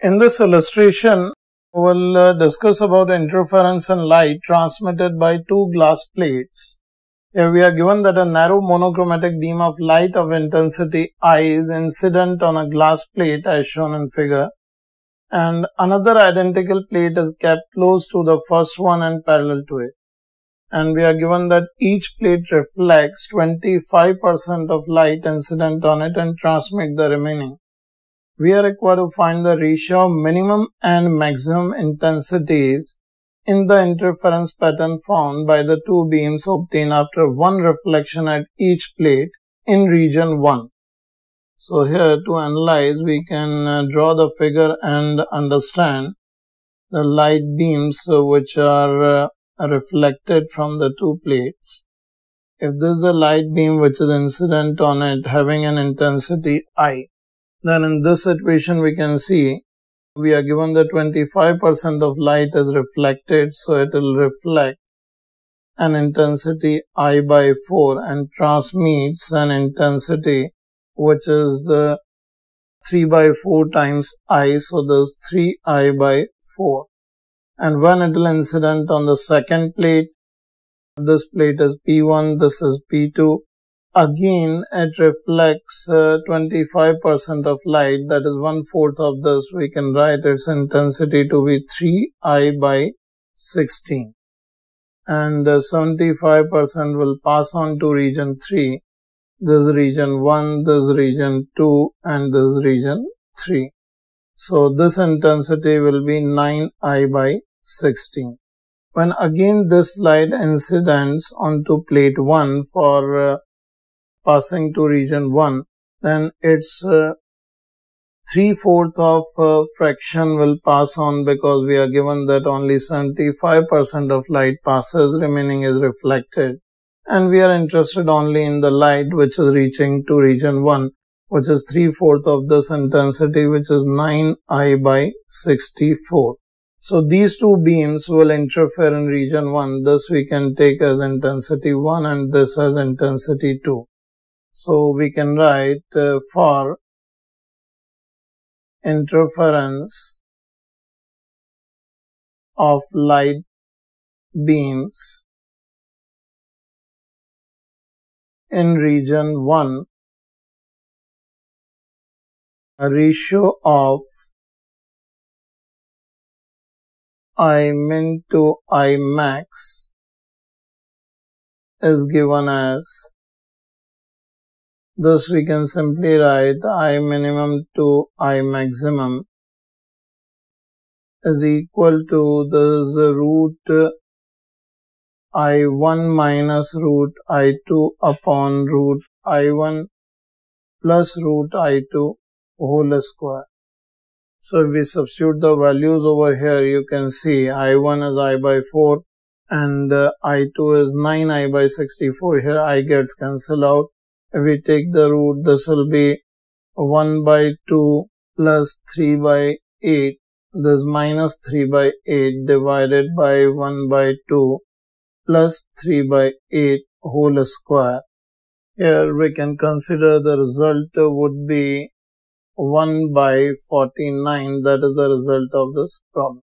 In this illustration, we will discuss about interference in light transmitted by two glass plates. Here we are given that a narrow monochromatic beam of light of intensity I is incident on a glass plate as shown in figure, and another identical plate is kept close to the first one and parallel to it. And we are given that each plate reflects 25% of light incident on it and transmit the remaining. We are required to find the ratio of minimum and maximum intensities in the interference pattern found by the two beams obtained after one reflection at each plate in region 1. So here to analyze, we can draw the figure and understand the light beams which are reflected from the two plates. If this is a light beam which is incident on it having an intensity I, then in this equation we can see we are given that 25% of light is reflected, so it will reflect an intensity I by 4 and transmits an intensity which is 3 by 4 times I, so this 3I by 4. And when it will incident on the second plate, this plate is P1, this is P2. Again, it reflects 25% of light, that is 1/4 of this. We can write its intensity to be 3I by 16. And 75% will pass on to region 3. This is region 1, this is region 2, and this is region 3. So this intensity will be 9I by 16. When again this light incidents onto plate 1 for passing to region 1, then its 3/4 of fraction will pass on, because we are given that only 75% of light passes, remaining is reflected. And we are interested only in the light which is reaching to region 1, which is 3/4 of this intensity, which is 9I by 64. So these two beams will interfere in region 1. This we can take as intensity 1 and this as intensity 2. So we can write for interference of light beams in region 1, a ratio of I min to I max is given as, thus we can simply write I minimum to I maximum is equal to this root I1 minus root I2 upon root I1 plus root I2 whole square. So if we substitute the values over here, you can see I1 is I by 4 and I2 is 9I by 64. Here I gets cancelled out. If we take the root, this will be 1 by 2 plus 3 by 8. This minus 3 by 8 divided by 1 by 2 plus 3 by 8 whole square. Here we can consider the result would be 1 by 49, that is the result of this problem.